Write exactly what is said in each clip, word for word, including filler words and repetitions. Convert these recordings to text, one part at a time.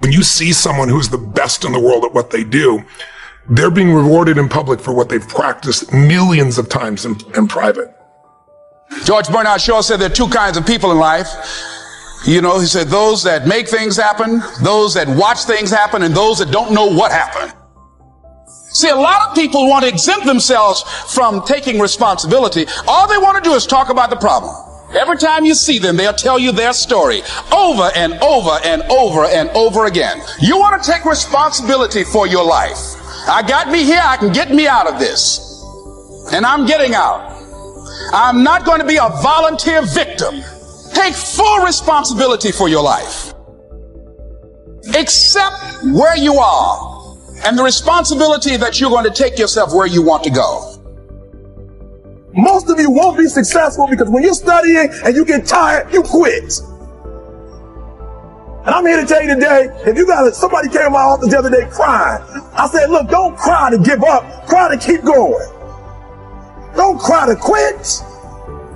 When you see someone who's the best in the world at what they do, they're being rewarded in public for what they've practiced millions of times in, in private. George Bernard Shaw said there are two kinds of people in life. You know, he said those that make things happen, those that watch things happen, and those that don't know what happened. See, a lot of people want to exempt themselves from taking responsibility. All they want to do is talk about the problem. Every time you see them, they'll tell you their story over and over and over and over again. You want to take responsibility for your life. I got me here, I can get me out of this. And I'm getting out. I'm not going to be a volunteer victim. Take full responsibility for your life. Accept where you are and the responsibility that you're going to take yourself where you want to go. Most of you won't be successful because when you're studying and you get tired, you quit. And I'm here to tell you today, if you guys, somebody came to my office the other day crying. I said, look, don't cry to give up. Cry to keep going. Don't cry to quit.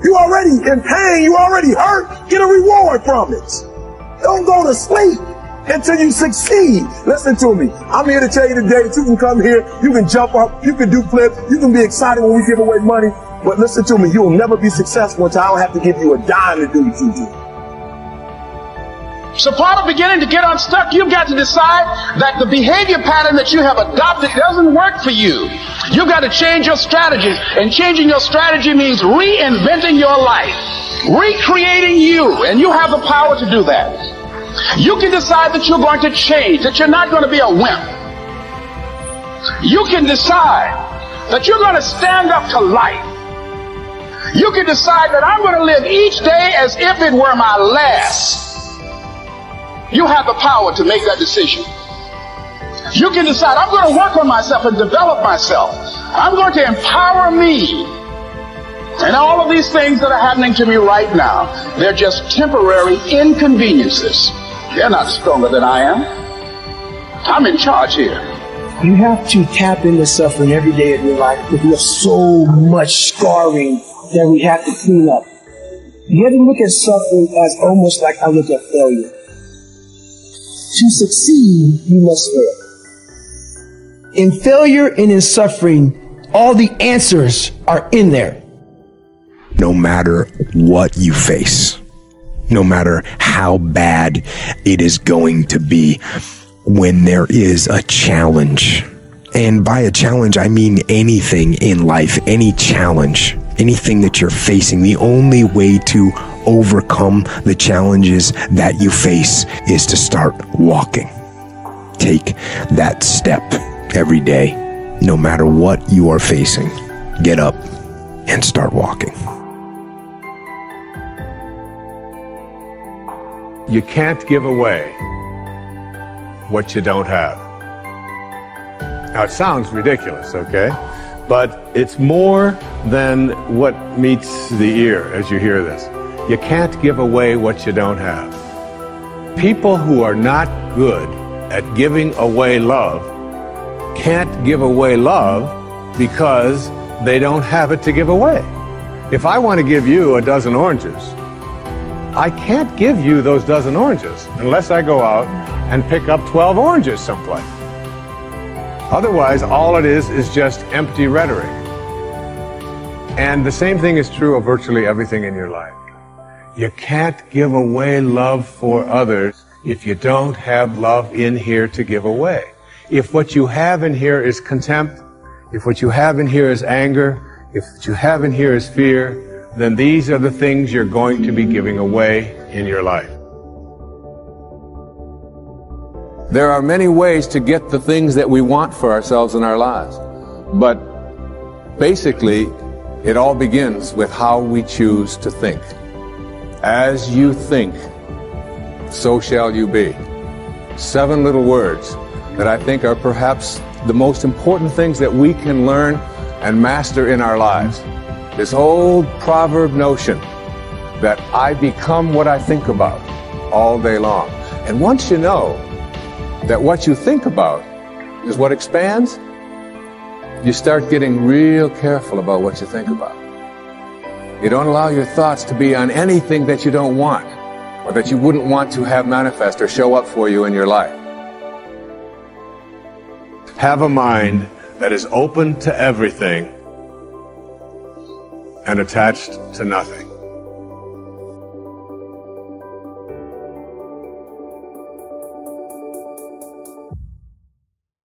You already in pain. You already hurt. Get a reward from it. Don't go to sleep until you succeed. Listen to me. I'm here to tell you today that you can come here. You can jump up. You can do flips. You can be excited when we give away money. But listen to me, you'll never be successful until I don't have to give you a dime to do what you do. So part of beginning to get unstuck, you've got to decide that the behavior pattern that you have adopted doesn't work for you. You've got to change your strategy. And changing your strategy means reinventing your life, recreating you. And you have the power to do that. You can decide that you're going to change, that you're not going to be a wimp. You can decide that you're going to stand up to life. You can decide that I'm going to live each day as if it were my last. You have the power to make that decision. You can decide I'm going to work on myself and develop myself. I'm going to empower me. And all of these things that are happening to me right now, they're just temporary inconveniences. They're not stronger than I am. I'm in charge here. You have to tap into suffering every day of your life because you have so much scarring that we have to clean up. You have to look at suffering as almost like I look at failure. To succeed, you must fail. In failure and in suffering, all the answers are in there. No matter what you face, no matter how bad it is going to be, when there is a challenge, and by a challenge, I mean anything in life, any challenge, anything that you're facing, the only way to overcome the challenges that you face is to start walking. Take that step every day, no matter what you are facing. Get up and start walking. You can't give away what you don't have. Now, it sounds ridiculous, okay? But it's more than what meets the ear as you hear this. You can't give away what you don't have. People who are not good at giving away love can't give away love because they don't have it to give away. If I want to give you a dozen oranges, I can't give you those dozen oranges unless I go out and pick up twelve oranges someplace. Otherwise, all it is is just empty rhetoric. And the same thing is true of virtually everything in your life. You can't give away love for others if you don't have love in here to give away. If what you have in here is contempt, if what you have in here is anger, if what you have in here is fear, then these are the things you're going to be giving away in your life. There are many ways to get the things that we want for ourselves in our lives. But basically, it all begins with how we choose to think. As you think, so shall you be. Seven little words that I think are perhaps the most important things that we can learn and master in our lives. This old proverb notion that I become what I think about all day long. And once you know that what you think about is what expands, you start getting real careful about what you think about. You don't allow your thoughts to be on anything that you don't want or that you wouldn't want to have manifest or show up for you in your life. have a mind that is open to everything and attached to nothing.